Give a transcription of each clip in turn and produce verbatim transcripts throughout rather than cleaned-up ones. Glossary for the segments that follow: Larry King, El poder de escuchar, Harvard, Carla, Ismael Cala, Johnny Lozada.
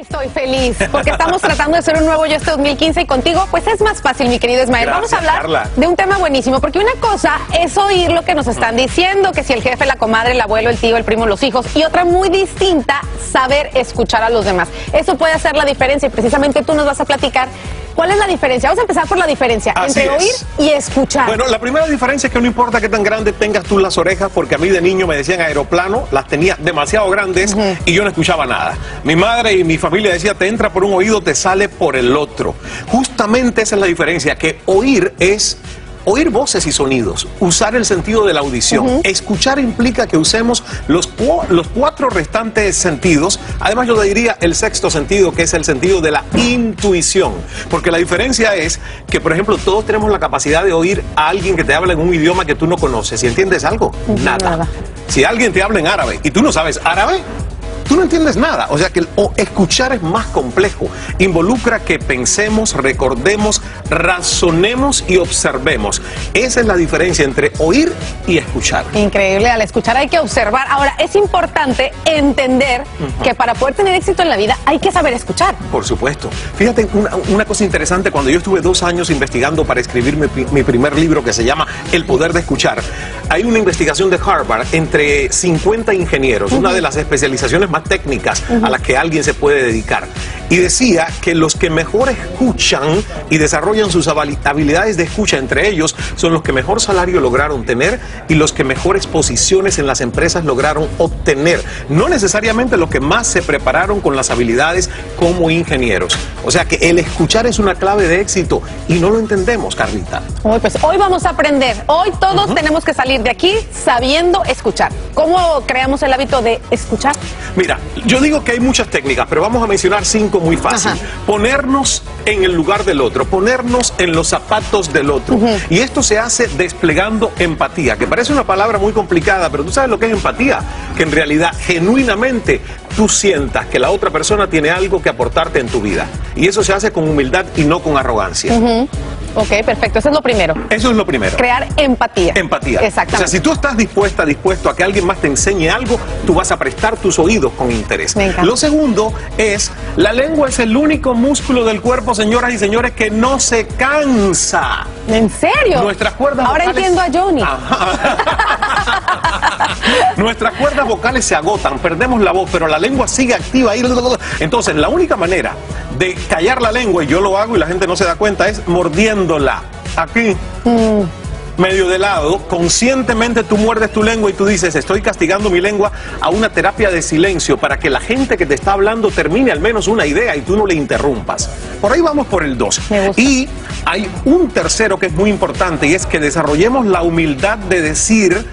estoy feliz porque estamos tratando de hacer un nuevo Yo este dos mil quince y contigo pues es más fácil, mi querido Ismael. Gracias, vamos a hablar Carla. de un tema buenísimo, porque una cosa es oír lo que nos están diciendo, que si el jefe, la comadre, el abuelo, el tío, el primo, los hijos, y otra muy distinta, saber escuchar a los demás. Eso puede hacer la diferencia y precisamente tú nos vas a platicar cuál es la diferencia. Vamos a empezar por la diferencia Así entre es. oír y escuchar. Bueno, la primera diferencia es que no importa qué tan grande tengas tú las orejas, porque a mí de niño me decían aeroplano, las tenía demasiado grandes uh-huh. y yo no escuchaba nada. Mi madre y mi familia decía, te entra por un oído, te sale por el otro. Justamente esa es la diferencia, que oír es oír voces y sonidos, usar el sentido de la audición. Uh-huh. Escuchar implica que usemos los, cu los cuatro restantes sentidos. Además, yo diría el sexto sentido, que es el sentido de la intuición. Porque la diferencia es que, por ejemplo, todos tenemos la capacidad de oír a alguien que te habla en un idioma que tú no conoces. ¿Y entiendes algo? Uh-huh. Nada. Nada. Si alguien te habla en árabe y tú no sabes árabe, tú no entiendes nada. O sea que el escuchar es más complejo. Involucra que pensemos, recordemos, razonemos y observemos. Esa es la diferencia entre oír y escuchar. Increíble, al escuchar hay que observar. Ahora, es importante entender uh-huh. que para poder tener éxito en la vida hay que saber escuchar. Por supuesto. Fíjate, una, una cosa interesante, cuando yo estuve dos años investigando para escribir mi, mi primer libro, que se llama El poder de escuchar, hay una investigación de Harvard entre cincuenta ingenieros, uh-huh. una de las especializaciones más técnicas uh-huh. a las que alguien se puede dedicar, y decía que los que mejor escuchan y desarrollan sus habilidades de escucha entre ellos son los que mejor salario lograron tener y los que mejores posiciones en las empresas lograron obtener, no necesariamente los que más se prepararon con las habilidades como ingenieros. O sea que el escuchar es una clave de éxito y no lo entendemos, Carlita. Hoy, pues, hoy vamos a aprender, hoy todos uh-huh. tenemos que salir de aquí sabiendo escuchar. ¿Cómo creamos el hábito de escuchar? Mira, yo digo que hay muchas técnicas, pero vamos a mencionar cinco muy fácil. Ajá. Ponernos en el lugar del otro, ponernos en los zapatos del otro. Uh-huh. Y esto se hace desplegando empatía, que parece una palabra muy complicada, pero tú sabes lo que es empatía, que en realidad, genuinamente, tú sientas que la otra persona tiene algo que aportarte en tu vida. Y eso se hace con humildad y no con arrogancia. Uh-huh. Ok, perfecto. Eso es lo primero. Eso es lo primero. Crear empatía. Empatía. Exactamente. O sea, si tú estás dispuesta, dispuesto a que alguien más te enseñe algo, tú vas a prestar tus oídos con interés. Me encanta. Lo segundo es, la lengua es el único músculo del cuerpo, señoras y señores, que no se cansa. ¿En serio? Nuestras cuerdas Ahora vocales... entiendo a Johnny. Nuestras cuerdas vocales se agotan, perdemos la voz, pero la lengua sigue activa. Entonces, la única manera de callar la lengua, y yo lo hago y la gente no se da cuenta, es mordiéndola. Aquí, mm. medio de lado, conscientemente tú muerdes tu lengua y tú dices, estoy castigando mi lengua, a una terapia de silencio para que la gente que te está hablando termine al menos una idea y tú no le interrumpas. Por ahí vamos por el dos. Y hay un tercero que es muy importante, y es que desarrollemos la humildad de decir,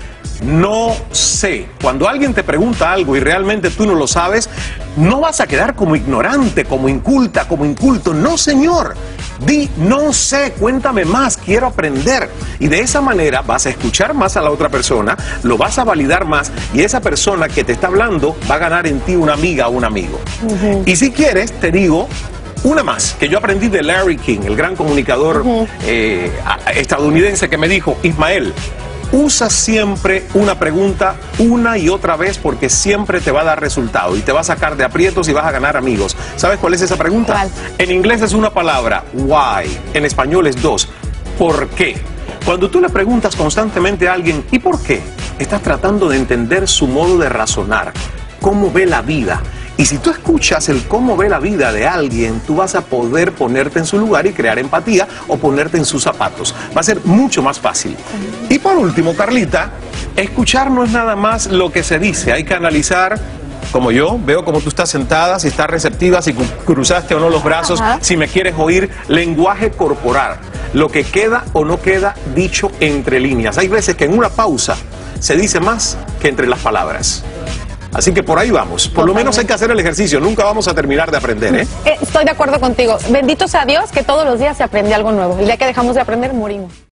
no sé. Cuando alguien te pregunta algo y realmente tú no lo sabes, no vas a quedar como ignorante, como inculta, como inculto. No, señor. Di, no sé, cuéntame más, quiero aprender. Y de esa manera vas a escuchar más a la otra persona, lo vas a validar más, y esa persona que te está hablando va a ganar en ti una amiga o un amigo. Uh-huh. Y si quieres, te digo una más, que yo aprendí de Larry King, el gran comunicador uh-huh. eh, estadounidense, que me dijo, Ismael, usa siempre una pregunta una y otra vez, porque siempre te va a dar resultado y te va a sacar de aprietos y vas a ganar amigos. ¿Sabes cuál es esa pregunta? ¿Cuál? En inglés es una palabra, why. En español es dos, ¿por qué? Cuando tú le preguntas constantemente a alguien, ¿y por qué?, estás tratando de entender su modo de razonar, cómo ve la vida. Y si tú escuchas el cómo ve la vida de alguien, tú vas a poder ponerte en su lugar y crear empatía, o ponerte en sus zapatos. Va a ser mucho más fácil. Y por último, Carlita, escuchar no es nada más lo que se dice. Hay que analizar, como yo, veo cómo tú estás sentada, si estás receptiva, si cruzaste o no los brazos, Ajá. si me quieres oír, lenguaje corporal, lo que queda o no queda dicho entre líneas. Hay veces que en una pausa se dice más que entre las palabras. Así que por ahí vamos. Por lo menos hay que hacer el ejercicio. Nunca vamos a terminar de aprender, ¿eh? Estoy de acuerdo contigo. Bendito sea Dios que todos los días se aprende algo nuevo. El día que dejamos de aprender, morimos.